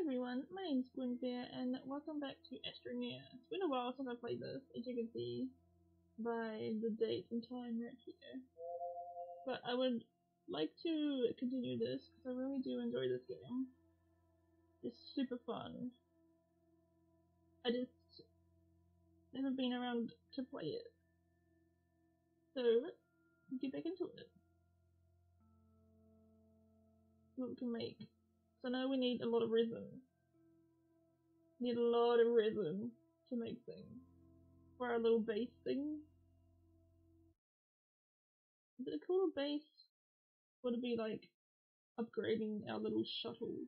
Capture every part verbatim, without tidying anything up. Hello everyone, my name's Guinverre and welcome back to Astroneer. It's been a while since I played this, as you can see by the date and time right here. But I would like to continue this because I really do enjoy this game. It's super fun. I just never been around to play it. So, let's get back into it. What we can make. So now we need a lot of resin. Need a lot of resin to make things. For our little base thing. Is it a cooler base? Would it be like upgrading our little shuttle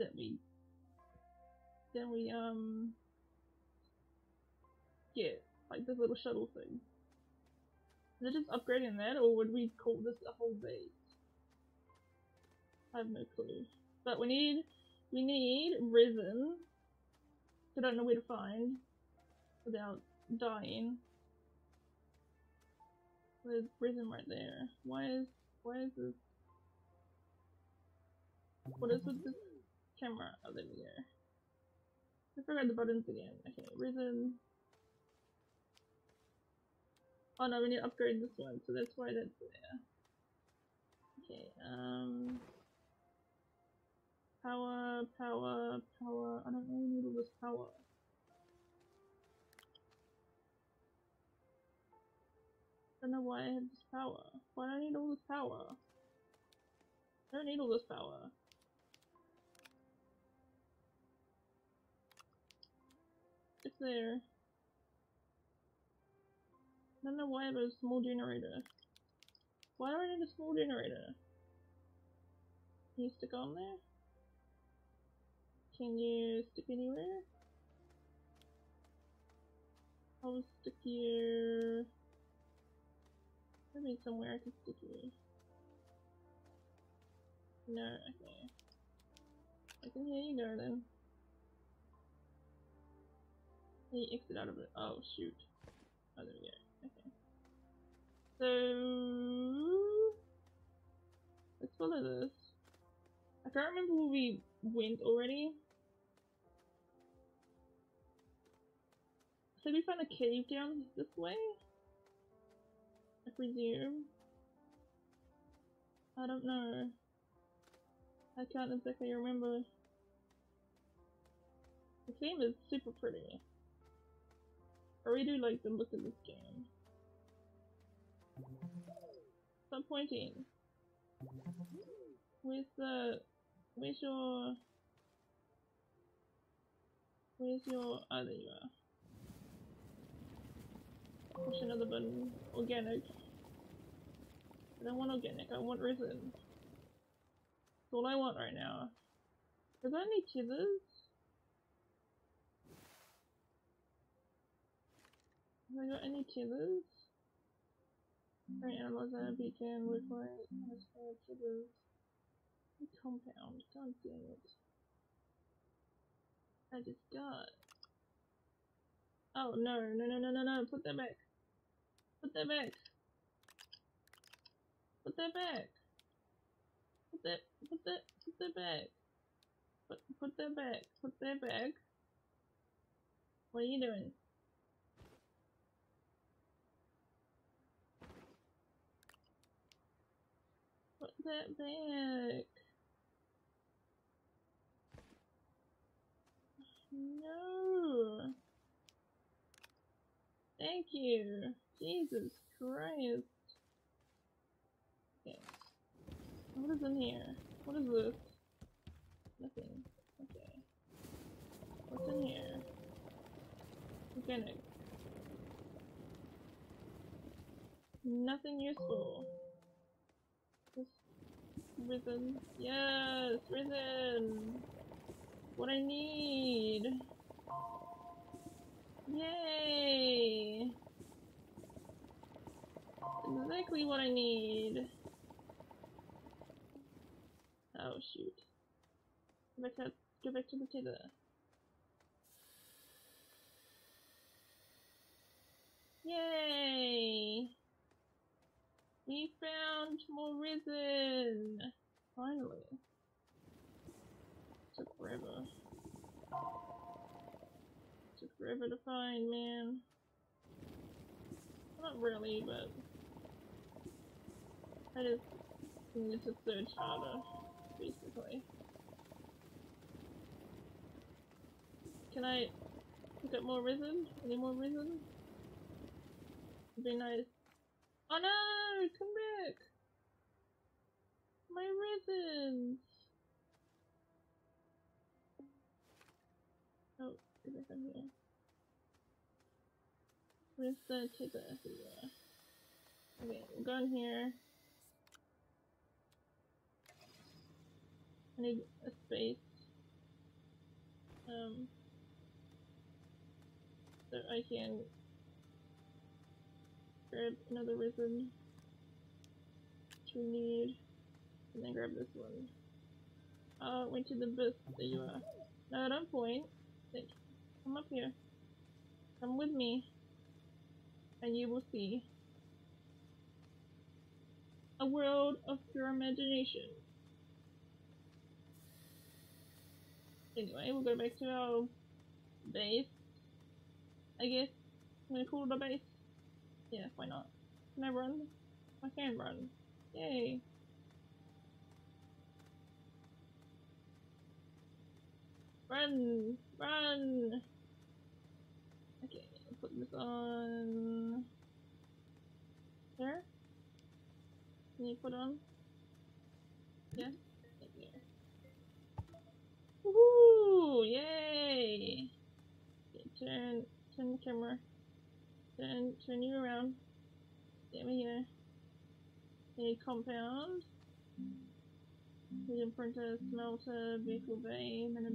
that we that we um get, like this little shuttle thing. Is it just upgrading that, or would we call this a whole base? I have no clue. But we need we need resin. I don't know where to find without dying. There's resin right there. Why is why is this? What is with this camera? Oh, there we go. I forgot the buttons again. Okay, resin. Oh no, we need to upgrade this one, so that's why that's there. Okay, um Power, power, power. I don't really need all this power. I don't know why I have this power. Why do I need all this power? I don't need all this power. It's there. I don't know why I have a small generator. Why do I need a small generator? Can you stick on there? Can you stick anywhere? I'll stick you... Maybe somewhere I can stick you. No, okay. I can hear you go then. Can you exit out of it? Oh shoot. Oh, there we go. Okay. So... Let's follow this. I can't remember where we went already. So we found a cave down this way? I presume. I don't know. I can't exactly remember. The game is super pretty. I really do like the look of this game. Stop pointing. Where's the... Where's your... Where's your... Oh, there you are. Push another button. Organic. I don't want organic, I want resin. That's all I want right now. Is there any tethers? Have I got any tethers? Right, analyze that beacon, look like... There's no tethers. Compound, god damn it. I just died. Oh no, no, no, no, no, no, put that back. Put that back. Put that back. Put that, put that, put that back. Put, put that back, put that back. What are you doing? Put that back. No! Thank you! Jesus Christ! Okay. What is in here? What is this? Nothing. Okay. What's in here? Organic. Nothing useful. Just risen. Yes! Risen! What I need! Yay! Exactly what I need! Oh shoot. Go back to, go back to the tether. Yay! We found more resin! Finally. forever. Took forever to find, man. Not really, but I just need to search harder, basically. Can I pick up more resin? Any more resin? It'd be nice. Oh no! Come back! My resins! Oh, get back on here. Where's the taper everywhere? Okay, we'll go in here. I need a space. Um... So I can grab another resin, which we need, and then grab this one. Oh, it went to the bus. There you are. No, don't point. Come up here. Come with me, and you will see a world of pure imagination. Anyway, we'll go back to our base. I guess I'm gonna call it a base. Yeah, why not? Can I run? I can run. Yay! Run! Run! Okay, I'll put this on. There? Can you put it on? Yeah? Right there. Woohoo! Yay! Okay, turn. Turn the camera. Turn, turn you around. Get me here. A compound. Medium printer, smelter, vehicle bay, and a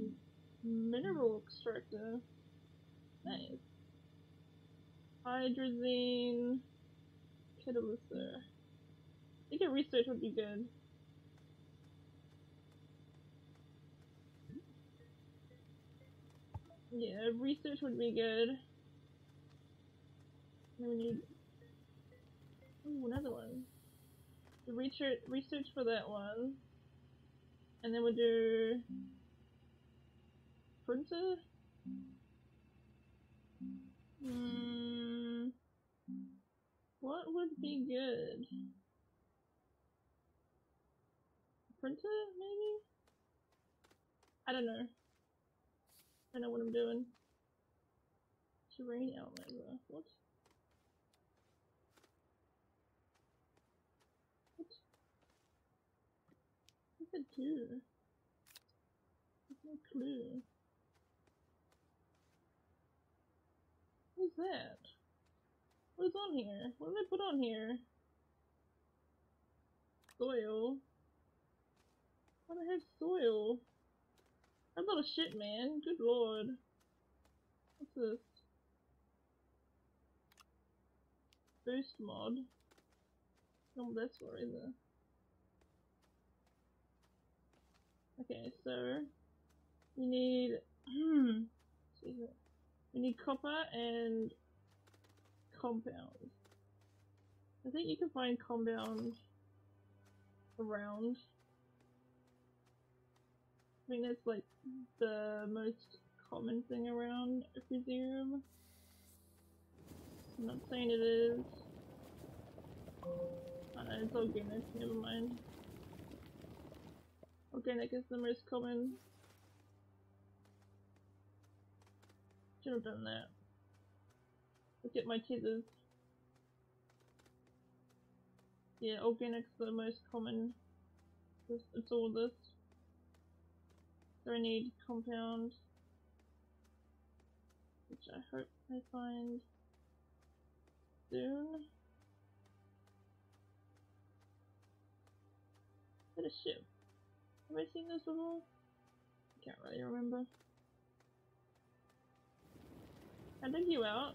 mineral extractor. Nice. Hydrazine. Catalyst. I think a research would be good. Yeah, research would be good. We need. Ooh, another one. The research, research for that one. And then we'll do. Printer? Hmm. What would be good? Printer, maybe? I don't know. I know what I'm doing. Terrain outlet. What? What? What did it do? There's no clue. What's that? What is on here? What did I put on here? Soil. Why do I have soil? That's not a shit, man. Good lord. What's this? Boost mod. Oh, that's what is it? Okay, so we need hmm. We need copper and compound. I think you can find compound around. I think that's like the most common thing around, I presume. I'm not saying it is. Uh, it's organic, never mind. Organic is the most common. Should have done that. Look at my tethers. Yeah, organic's the most common. It's, it's all this. So I need compound, which I hope I find soon. What a ship. Have I seen this before? I can't really remember. Can I dig you out?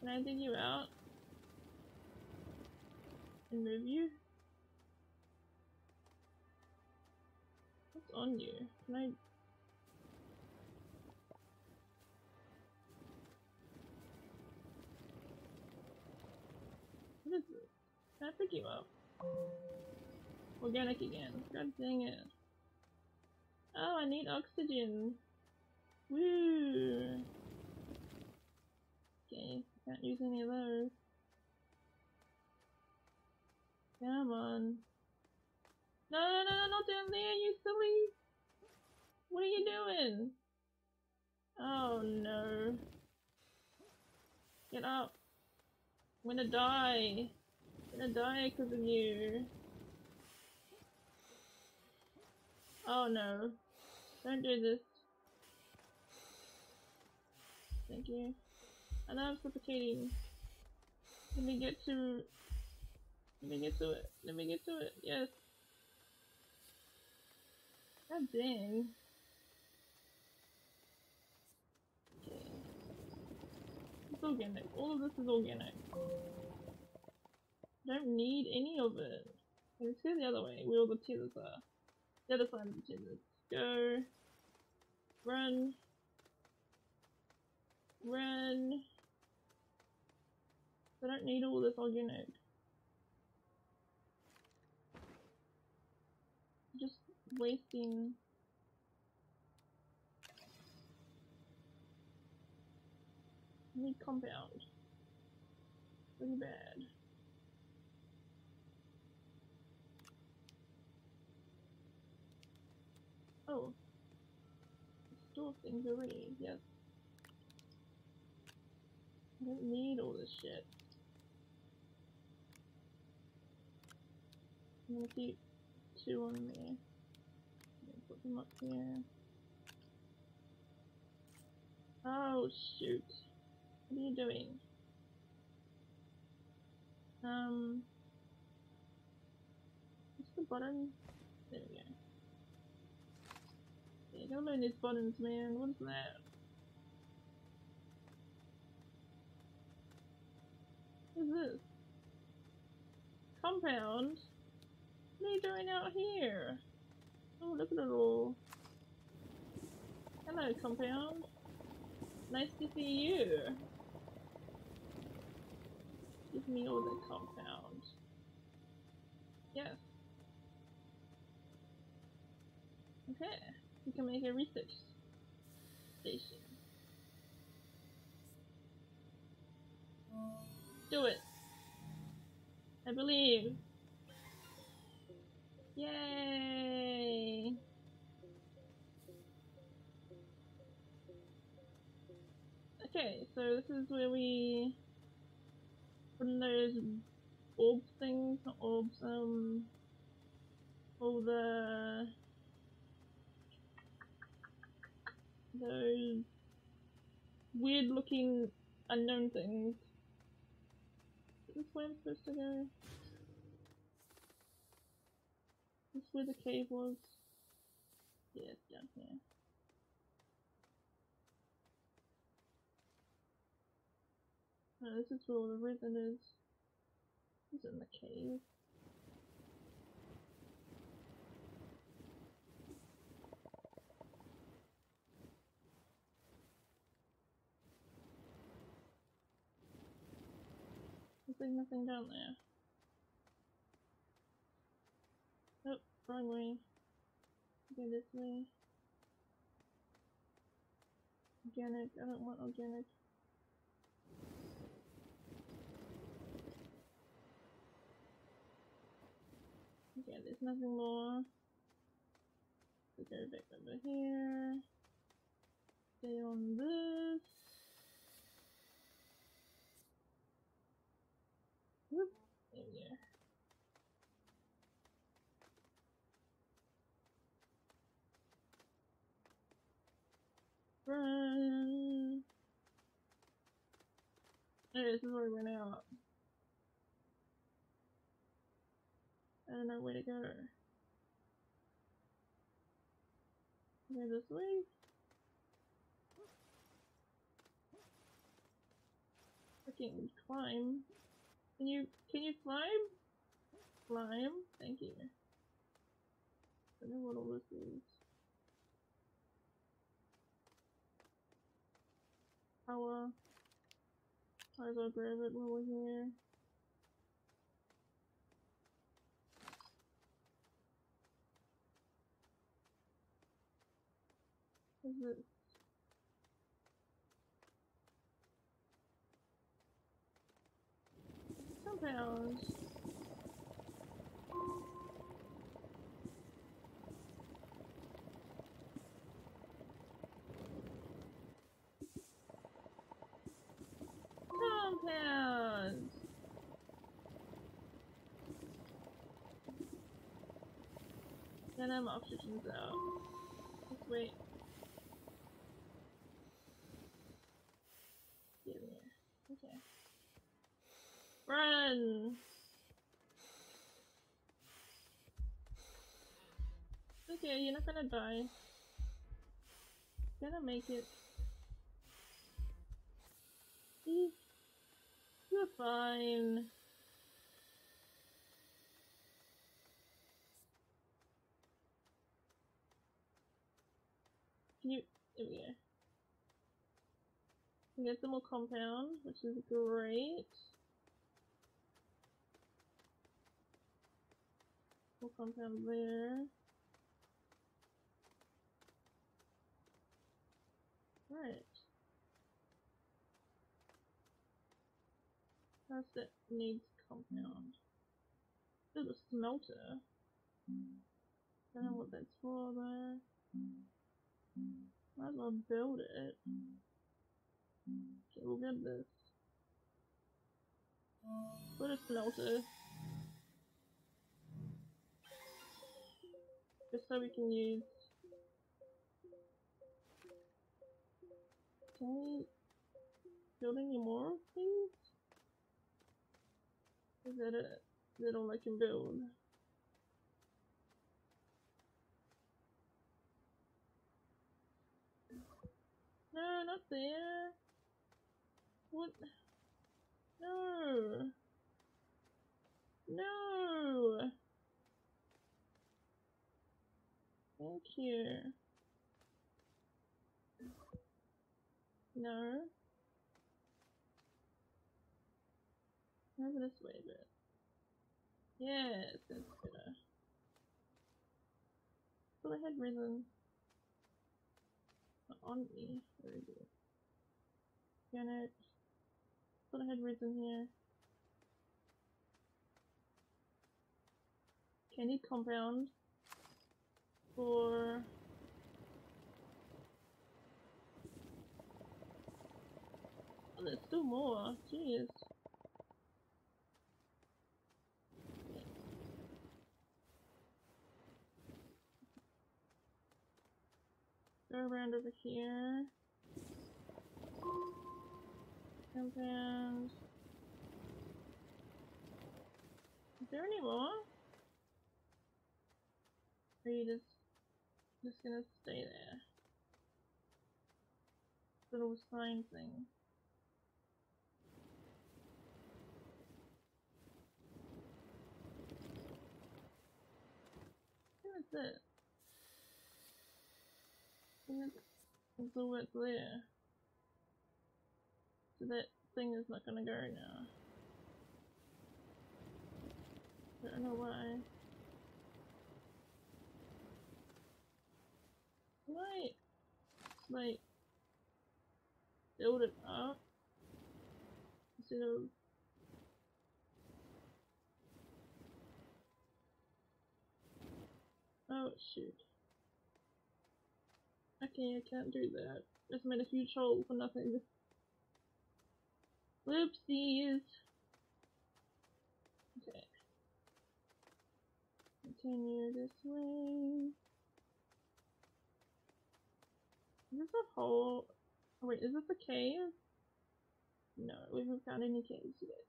Can I dig you out? And move you? What's on you? Can I? What is this? Can I pick you up? Organic again. God dang it. Oh, I need oxygen. Woo! Okay, can't use any of those. Come on. No, no, no, no, not down there, you silly! What are you doing? Oh no. Get up. I'm gonna die. I'm gonna die because of you. Oh no. Don't do this. Thank you. I know I'm suffocating. Let me get to... Let me get to it. Let me get to it. Yes. God dang. Okay. It's organic. All of this is organic. I don't need any of it. Let's go the other way, where all the tethers are. The other side of the tethers. Go. Run. Run. I don't need all this organic. Just wasting. I need compound. Pretty bad. Oh. Store things already, yes. I don't need all this shit. I'm gonna keep two on there. I'm gonna put them up here. Oh shoot. What are you doing? Um. What's the button? There we go. Yeah, don't learn these buttons, man. What's that? What is this? Compound? What are you doing out here? Oh, look at it all. Hello, compound. Nice to see you. Give me all the compound. Yes. Okay. We can make a research station. Do it! I believe! Yay! Okay, so this is where we put in those orb things, not orbs, um, all the those weird looking unknown things. Is this where I'm supposed to go? Is this where the cave was? Yeah, it's down here. Oh, this is where all the resin is. It's in the cave. There's nothing down there. Nope, oh, wrong way. Go this way. Organic, I don't want organic. Okay, there's nothing more. We go back over here. Stay on this. Whoop, there we go. Run! Hey, this is where we went out. I don't know where to go. Go this way? I can't climb. Can you, can you climb? Climb? Thank you. I don't know what all this is. Power. Might as well grab it while we're here. Uh-huh. Sometimes. Compound. Then I'm oxygen's out. Let's wait. Get in there. Okay. Run! Okay, you're not gonna die. You're gonna make it. See? You're fine. Can you- there we go. We get some more compound, which is great. More compound there. Right. How's that needs compound? There's a smelter. Don't know what that's for though. Might as well build it. Okay, we'll get this. Put a smelter. Just so we can use. Can we build any more things? Is that it? Is that all I can build? No, not there. What? No. No. Thank you. No. Over this way a bit. Yes, that's better. But I had risen. Not on me. Where is it? Janet. Thought I had risen here. Okay, I need compound. For oh, there's still more. Jeez. Go around over here. Compound. Is there any more? Are you just just gonna stay there? Little sign thing. That's it. That's, that's all that's there. So that thing is not gonna go now. I don't know why. Might, like, build it up instead of oh shoot. Okay, I can't do that. Just made a huge hole for nothing. Whoopsies. Okay. Continue this way. Is this a hole? Oh, wait, is this a cave? No, we haven't found any caves yet.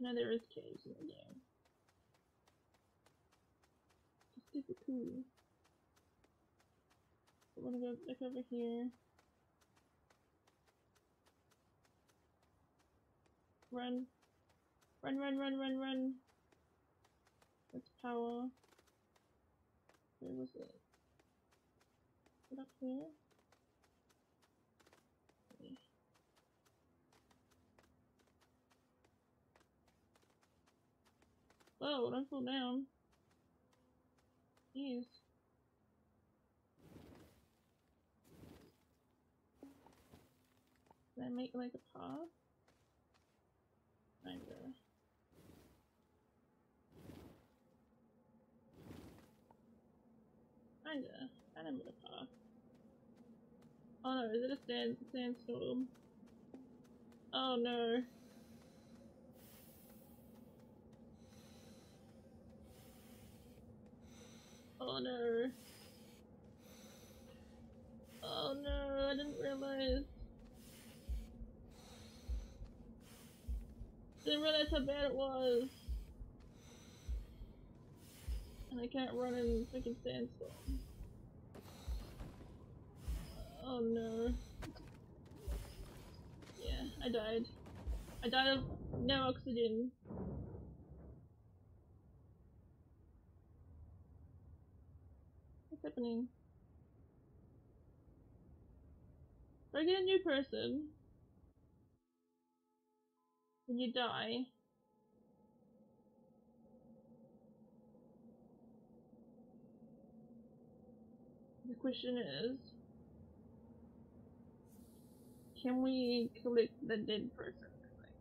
No, there is caves in the game. Just get the poo. I wanna go back over here. Run. Run, run, run, run, run. That's power. Where was it? Up here. Okay. Whoa, don't fall down. Jeez. I make like a path? Kind of. Kind of. Kind of make a path. Oh no, is it a sand sandstorm? Oh no. Oh no. Oh no, I didn't realize. Didn't realize how bad it was. And I can't run in freaking sandstorm. Oh no. Yeah, I died. I died of no oxygen. What's happening? Do I get a new person? When you die. The question is, can we collect the dead person? Like,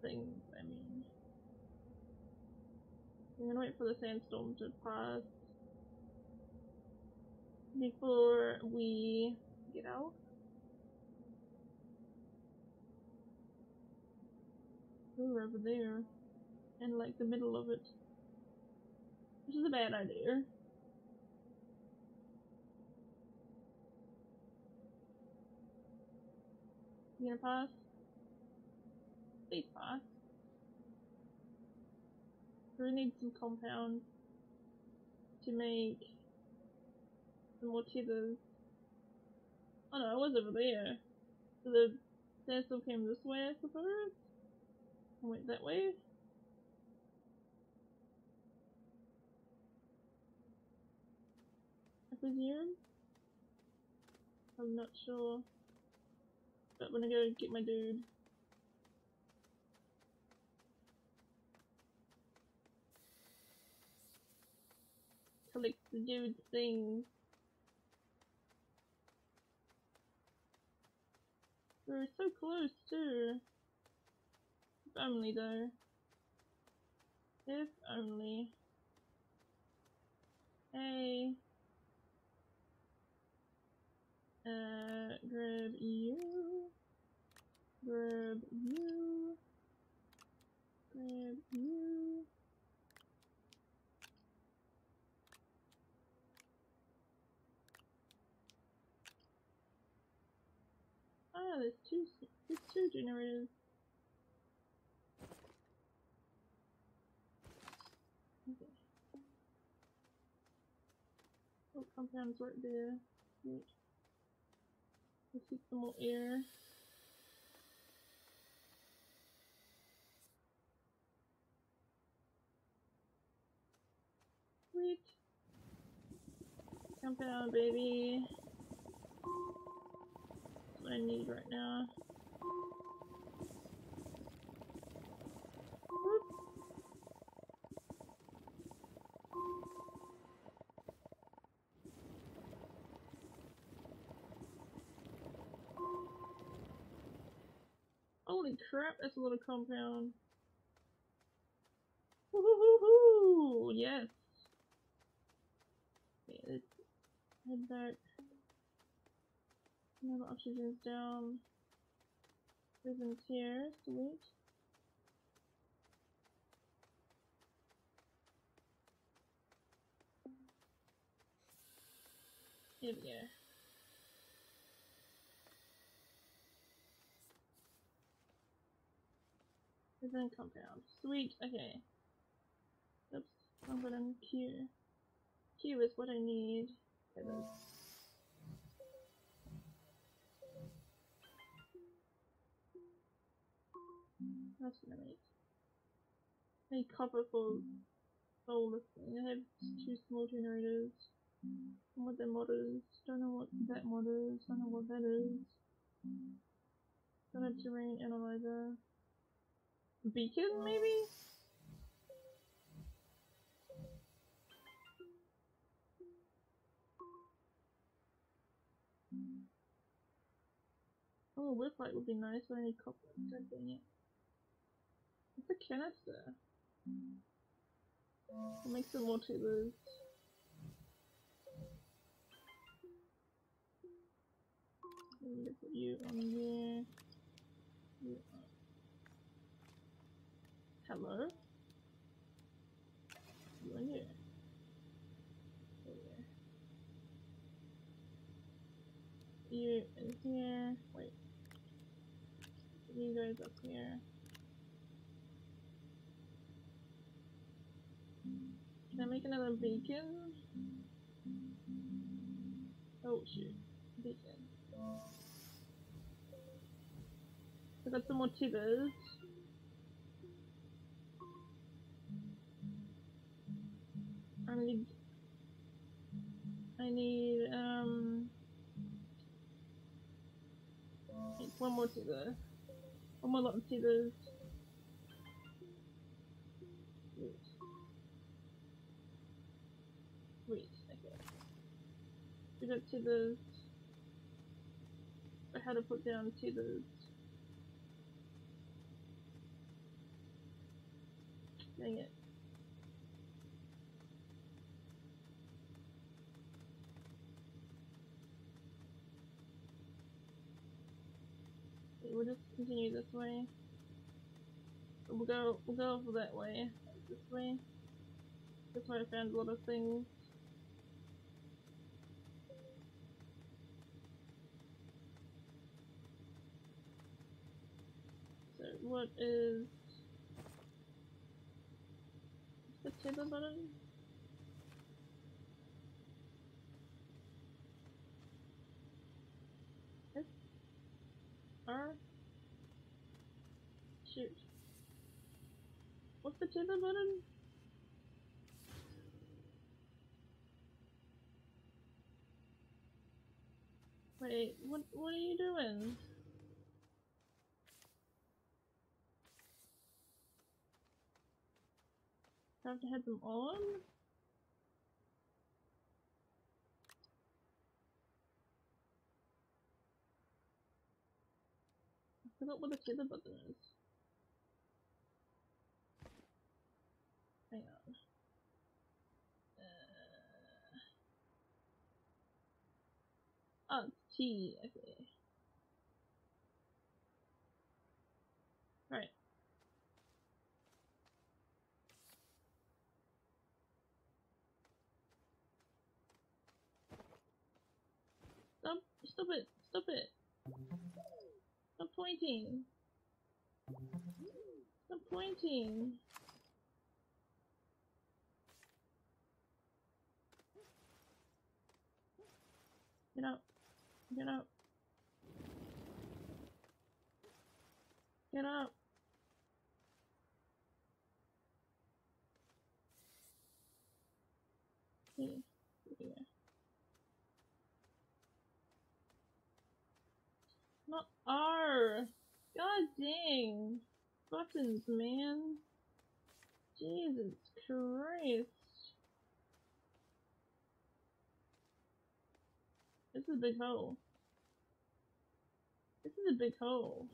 things, I mean. I'm gonna wait for the sandstorm to pass before we get out. Ooh, over there. And like the middle of it. Which is a bad idea. You gonna pass? Please pass. We need some compound to make some more tethers. Oh no, I was over there. So the sandstorm came this way, I suppose? I went that way. I presume? I'm not sure. But I'm gonna go get my dude. Collect the dude thing. We're so close too. If only though. If only. Hey. Uh, grab you. Grab you. Grab you. Ah, there's two, there's two generators. Okay. Oh, compounds right there. Wait. Let's get some more air. Sweet. Compound, baby. That's what I need right now. Holy crap, that's a little compound. Woohoo! Yes! Okay, let's head back. Now the oxygen's down. Prism's here, sweet. Here we go. Then compound. Sweet, okay. Oops, I'm gonna Q. Q is what I need. Heavens. That's gonna make. I need copper for all this thing. I have two small generators. And what their mod is. Don't know what that mod is. Don't know what that is. Don't have terrain analyzer. Beacon, maybe? a lip light would be nice for any couple. God dang it. What's a canister? We'll make some more tubers. Let me put you on there. You on. Hello? You on here. You in here. Wait. You guys up here. Can I make another beacon? Oh shoot. Beacon. I got some more tubers. I need. I need, um. One more tuber. One more lot of tubers. Wait. Wait, okay. We got tubers. I had to put down tubers. Dang it. We'll just continue this way. We'll go, we'll go over that way. This way. That's where I found a lot of things. So what is the table button? Yes. R. Shoot. What's the tether button? Wait, what what are you doing? Have to have them on? I forgot what the tether button is. Hang on. Uh, oh, it's T. Okay. Alright. Stop. Stop it. Stop it. Stop pointing. Stop pointing. Get up. Get up. Get up. Yeah. Yeah. Not R. God dang. Buttons, man. Jesus Christ. This is a big hole. This is a big hole.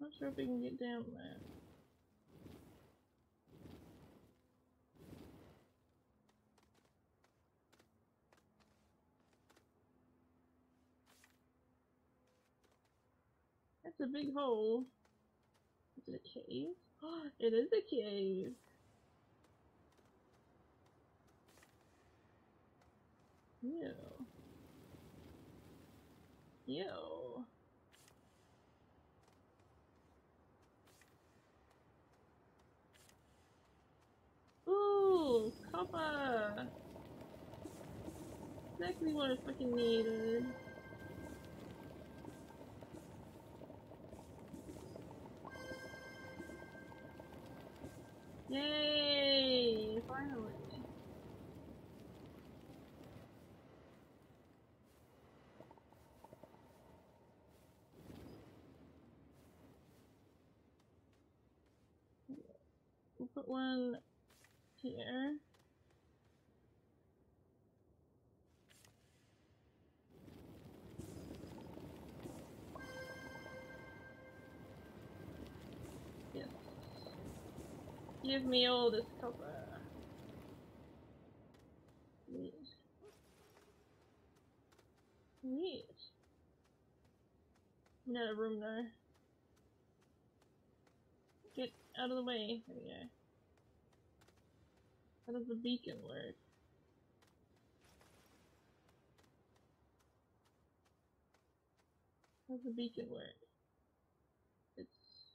Not sure if we can get down there. That's a big hole. Is it a cave? Oh, it is a cave! Ew. Ew. Ooh! Copper! Exactly what I fucking needed. Yay! Finally! We'll put one here. Yes. Give me all this copper. Neat. Neat. Another room though. Get out of the way. There we go. How does the beacon work? How does the beacon work? It's...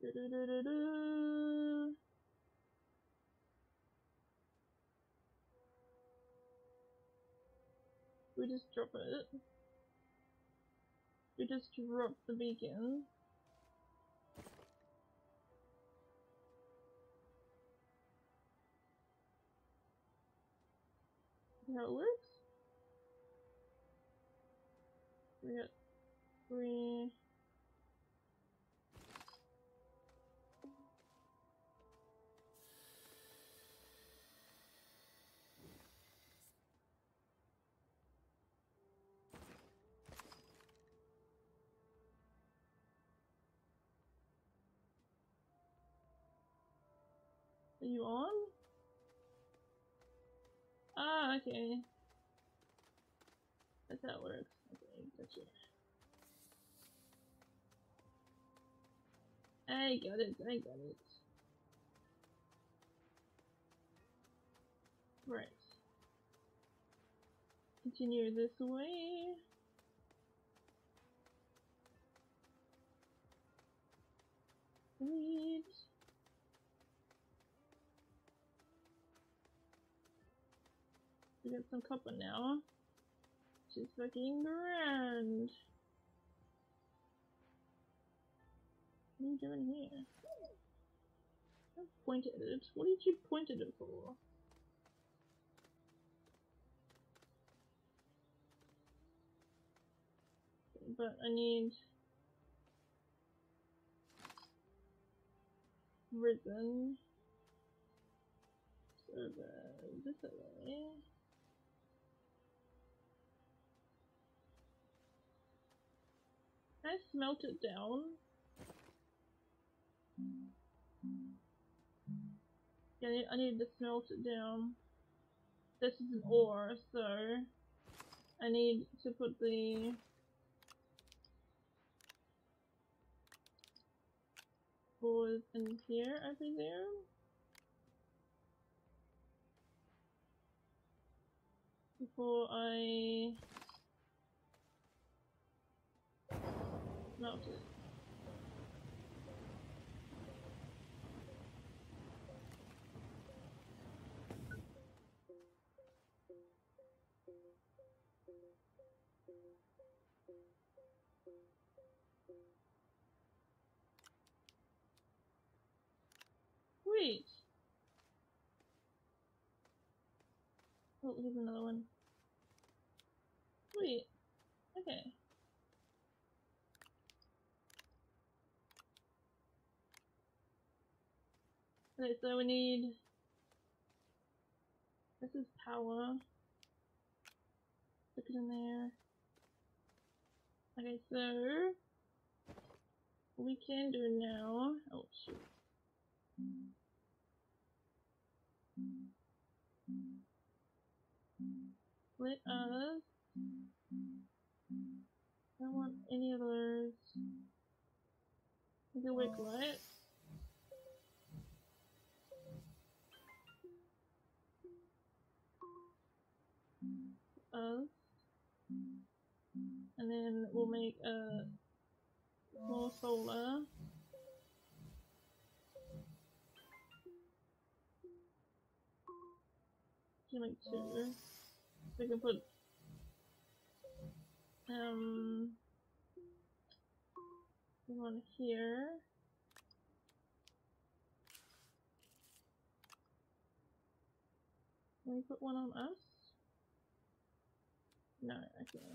Da -da -da -da -da. We just drop it. We just drop the beacon. How it works? We got three. Are you on? Ah, okay. That's how it works. Okay, gotcha. I got it, I got it. Right. Continue this way. Wait. We got some copper now, which is fucking grand. What are you doing here? I pointed at it. What did you point at it for? But I need resin. So this way. Can I smelt it down? Yeah, I need, I need to smelt it down. This is an ore, so I need to put the... ores in here, I presume? Before I... melted. Wait. Oh, here's another one. Wait. Okay. Okay, so we need... this is power. Stick it in there. Okay, so... what we can do now... oh, shoot. Let us... I don't want any of those. We can wake light. Us, and then we'll make a more solar. Can make two. We can put um one here. Can we put one on us? No, okay.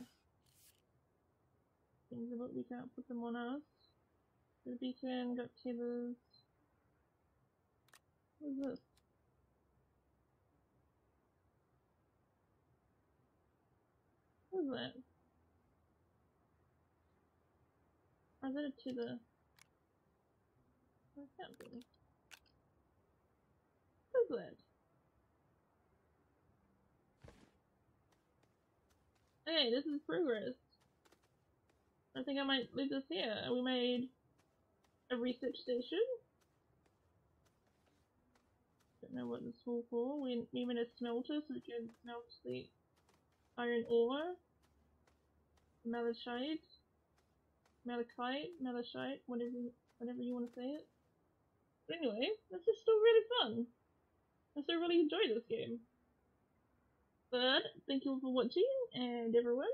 Things about we can't put them on us. The beacon got tethers. What is that? I did it to the... I can't do it. What is that? Hey, this is progress. I think I might leave this here. We made a research station. Don't know what this is all for. We made a smelter so we can smelt the iron ore, malachite, malachite, malachite, whatever, whatever you want to say it. But anyway, this is still really fun. I still really enjoy this game. But thank you all for watching, and everyone,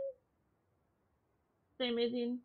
stay amazing.